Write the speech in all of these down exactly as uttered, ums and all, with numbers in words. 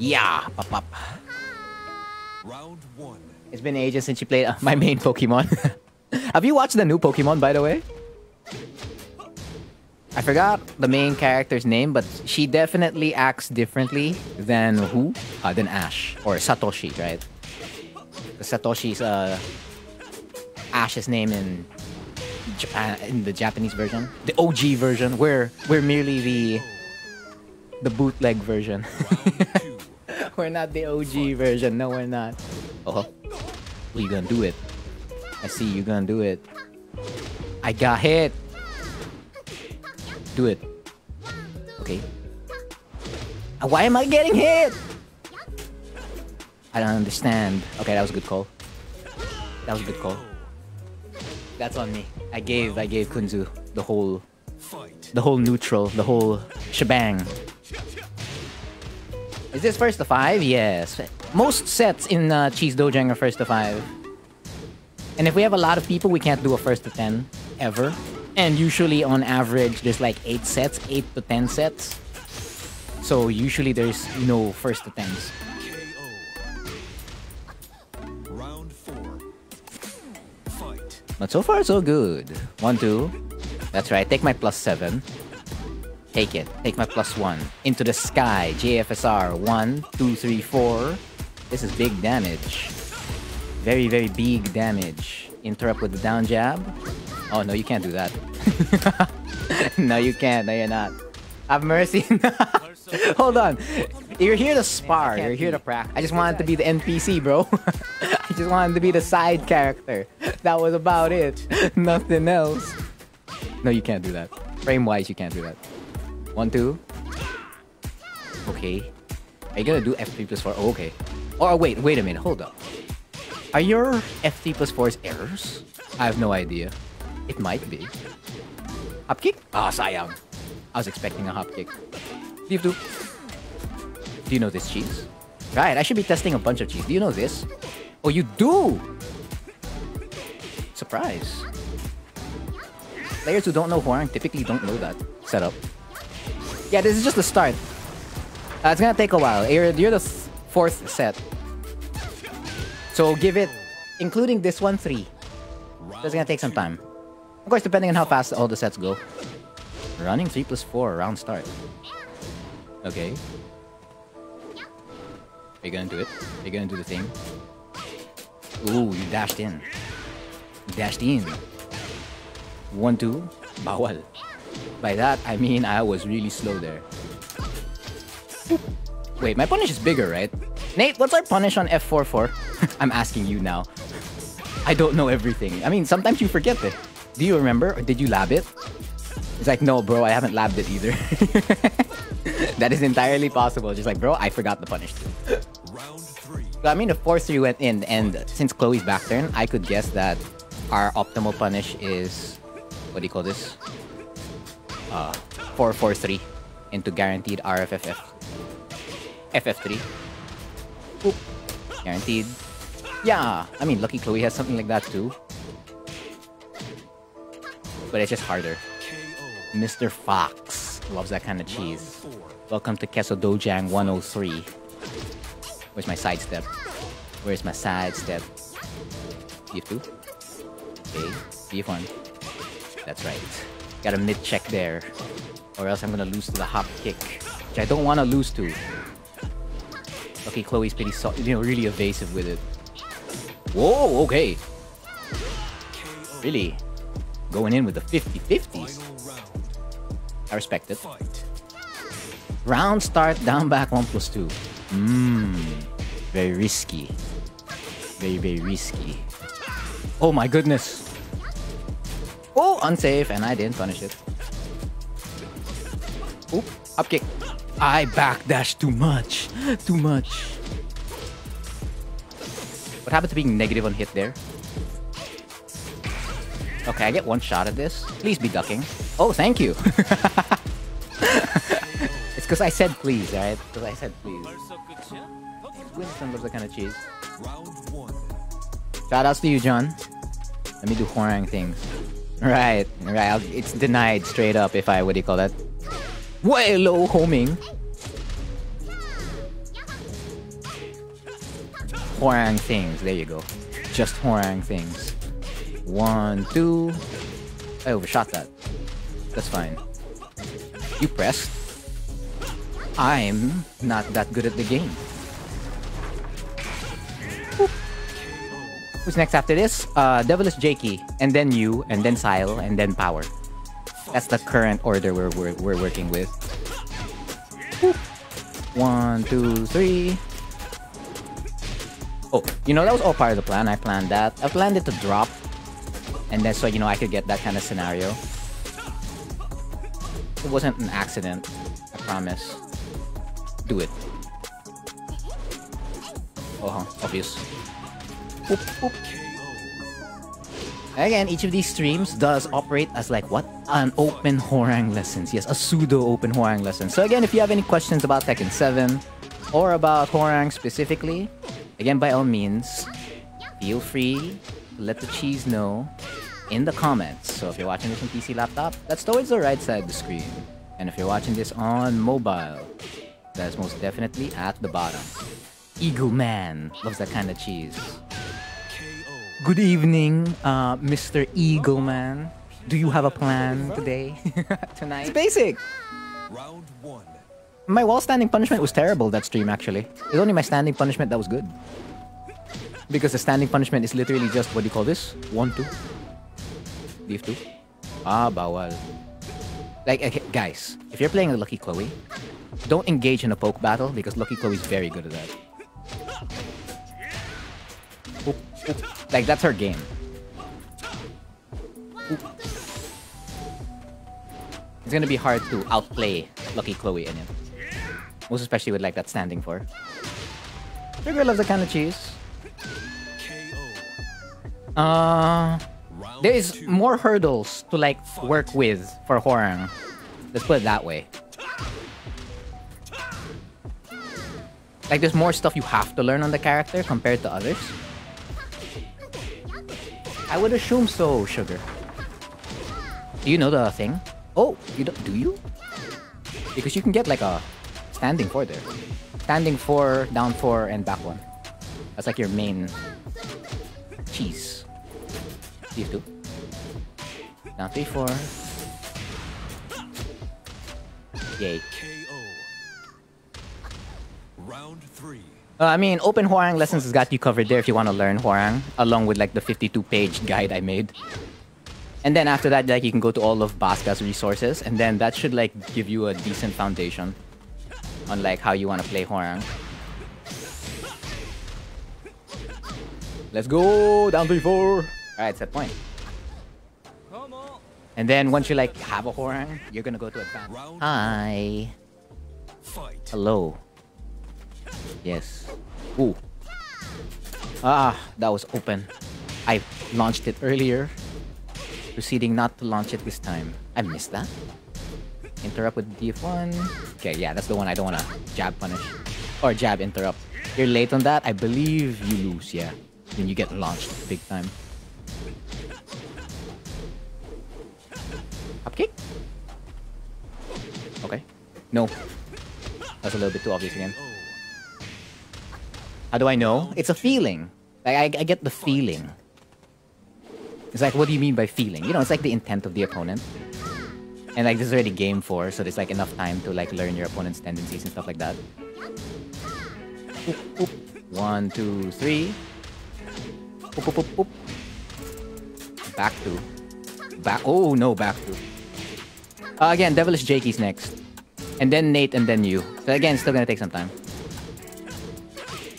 Yeah, pop pop. Round one. It's been ages since you played uh, my main Pokemon. Have you watched the new Pokemon, by the way? I forgot the main character's name, but she definitely acts differently than who? Uh, than Ash or Satoshi, right? Satoshi's uh, Ash's name in Japan, in the Japanese version, the O G version. We're we're merely the the bootleg version. We're not the O G version. No, we're not. Oh, you gonna do it? I see you gonna do it. I got hit. Do it. Okay. Why am I getting hit? I don't understand. Okay, that was a good call. That was a good call. That's on me. I gave I gave Kunzu the whole the whole neutral, the whole shebang. Is this first to five? Yes. Most sets in uh, Cheese Dojang are first to five. And if we have a lot of people, we can't do a first to ten ever. And usually on average, there's like eight sets, eight to ten sets. So usually there's no first to tens. Round four. Fight. But so far so good. One, two. That's right. Take my plus seven. Take it. Take my plus one. Into the sky. J F S R. One, two, three, four. This is big damage. Very, very big damage. Interrupt with the down jab. Oh, no, you can't do that. No, you can't. No, you're not. Have mercy. Hold on. You're here to spar. You're here to practice. I just wanted to be the N P C, bro. I just wanted to be the side character. That was about it. Nothing else. No, you can't do that. Frame-wise, you can't do that. One, two. Okay. Are you gonna do F three plus four? Oh, okay. Or oh, wait, wait a minute. Hold up. Are your F three plus fours errors? I have no idea. It might be. Hop kick? Ah, oh, sayang. I was expecting a hop kick. Do you, do? do you know this cheese? Right, I should be testing a bunch of cheese. Do you know this? Oh, you do! Surprise. Players who don't know Hwoarang typically don't know that setup. Yeah, this is just the start. Uh, it's gonna take a while. You're, you're the fourth set. So give it, including this one, three. So it's gonna take some time. Of course, depending on how fast all the sets go. Running three plus four, round start. Okay. Are you gonna do it? Are you gonna do the thing? Ooh, you dashed in. You dashed in. One, two. Bawal. By that, I mean I was really slow there. Wait, my punish is bigger, right? Nate, what's our punish on F four for? I'm asking you now. I don't know everything. I mean, sometimes you forget it. Do you remember? Or did you lab it? It's like, no, bro, I haven't labbed it either. That is entirely possible. Just like, bro, I forgot the punish too. Round three. So, I mean, the four three went in, and since Chloe's back turn, I could guess that our optimal punish is... What do you call this? Uh, four four three into guaranteed R F F F. F F three. Oop. Guaranteed. Yeah! I mean, Lucky Chloe has something like that too. But it's just harder. Mister Fox loves that kind of cheese. Welcome to Queso Dojang one oh three. Where's my sidestep? Where's my sidestep? B F two? Okay, B F one. That's right. Got a mid-check there. Or else I'm gonna lose to the hop kick. Which I don't wanna lose to. Okay, Chloe's pretty so- you know, really evasive with it. Whoa, okay. Really? Going in with the fifty fifties. I respect it. Fight. Round start, down back, one plus two. Mmm. Very risky. Very, very risky. Oh my goodness. Oh, unsafe, and I didn't punish it. Oop, up kick. I backdashed too much. Too much. What happened to being negative on hit there? Okay, I get one shot at this. Please be ducking. Oh, thank you. It's because I said please, alright? Because I said please. Winston loves that kind of cheese. Shoutouts to you, John. Let me do Hwoarang things. Right, right. I'll, it's denied straight up if I, what do you call that? Way low homing. Hwoarang things. There you go. Just Hwoarang things. One, two. I overshot that. That's fine. You pressed. I'm not that good at the game. Boop. Who's next after this? Uh, Devilish Jakey, and then you, and then Sile, and then Power. That's the current order we're, we're, we're working with. Boop. One, two, three. Oh, you know, that was all part of the plan. I planned that. I planned it to drop. And then so, you know, I could get that kind of scenario. It wasn't an accident. I promise. Do it. Oh, huh. Obvious. Oop, oop. Again, each of these streams does operate as like, what? An open Hwoarang lessons. Yes, a pseudo-open Hwoarang lesson. So again, if you have any questions about Tekken seven, or about Hwoarang specifically, again, by all means, feel free to let the cheese know in the comments. So if you're watching this on P C laptop, that's towards the right side of the screen. And if you're watching this on mobile, that's most definitely at the bottom. Eagle Man loves that kind of cheese. Good evening, uh, Mister Eagle Man. Do you have a plan today? Tonight? It's basic! Round one. My wall standing punishment was terrible that stream, actually. It's only my standing punishment that was good. Because the standing punishment is literally just, what do you call this? One, two. Leave two. Ah, bawal. Like, okay, guys, if you're playing a Lucky Chloe, don't engage in a poke battle because Lucky Chloe is very good at that. Oop, oop. Like, that's her game. Oop. It's gonna be hard to outplay Lucky Chloe in it. Most especially with like that standing for. Trigger loves that kind of cheese. Uh, there is more hurdles to like work with for Hwoarang. Let's put it that way. Like there's more stuff you have to learn on the character compared to others. I would assume so, Sugar. Do you know the thing? Oh, you don't, do you? Because you can get like a standing four there. Standing four, down four, and back one. That's like your main cheese. Leave two. Down three, four. Yay. Round three. Uh, I mean, Open Hwoarang Lessons has got you covered there if you want to learn Hwoarang, along with like the fifty-two page guide I made. And then after that, like, you can go to all of Baska's resources, and then that should, like, give you a decent foundation on, like, how you want to play Hwoarang. Let's go! Down three four! Alright, set point. And then once you, like, have a Hwoarang, you're gonna go to advanced. Hi! Hello. Yes. Ooh. Ah, that was open. I launched it earlier. Proceeding not to launch it this time. I missed that. Interrupt with D F one. Okay, yeah, that's the one I don't want to jab punish. Or jab interrupt. You're late on that. I believe you lose, yeah. Then you get launched big time. Up kick? Okay. No. That's a little bit too obvious again. How do I know? It's a feeling. Like, I, I get the feeling. It's like, what do you mean by feeling? You know, it's like the intent of the opponent. And like, this is already game four, so there's like enough time to like learn your opponent's tendencies and stuff like that. Oop, oop. One, two, three. Oop, oop, oop, oop. Back two. Back. Oh no, back two. Uh, again, Devilish Jakey's next. And then Nate, and then you. So again, it's still gonna take some time.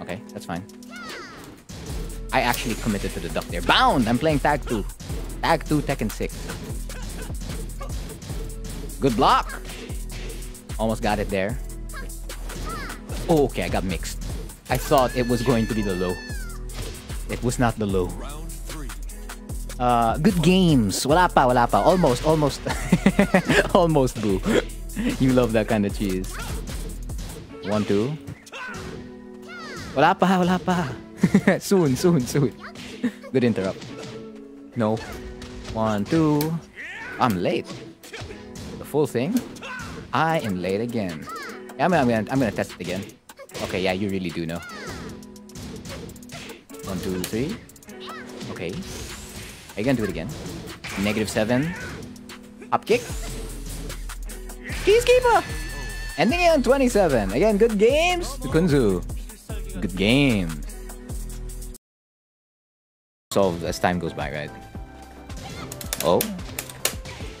Okay, that's fine. I actually committed to the duck there. Bound! I'm playing Tag Two. Tag Two, Tekken Six. Good block! Almost got it there. Oh, okay, I got mixed. I thought it was going to be the low. It was not the low. Uh, good games. Wala pa, wala pa. Almost, almost. Almost, boo. You love that kind of cheese. One, two. Wala pa, wala pa. Soon, soon, soon. Good interrupt. No. One, two. I'm late. The full thing. I am late again. I'm, I'm, gonna, I'm gonna test it again. Okay, yeah, you really do know. One, two, three. Okay. I can do it again. Negative seven. Up kick. Peacekeeper! Ending it on twenty-seven. Again, good games to Kunzu. Good game. Solved as time goes by, right? Oh.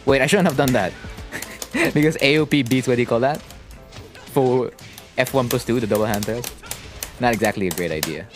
Wait, I shouldn't have done that. Because A O P beats, what do you call that? For F one plus two, the double hand test. Not exactly a great idea.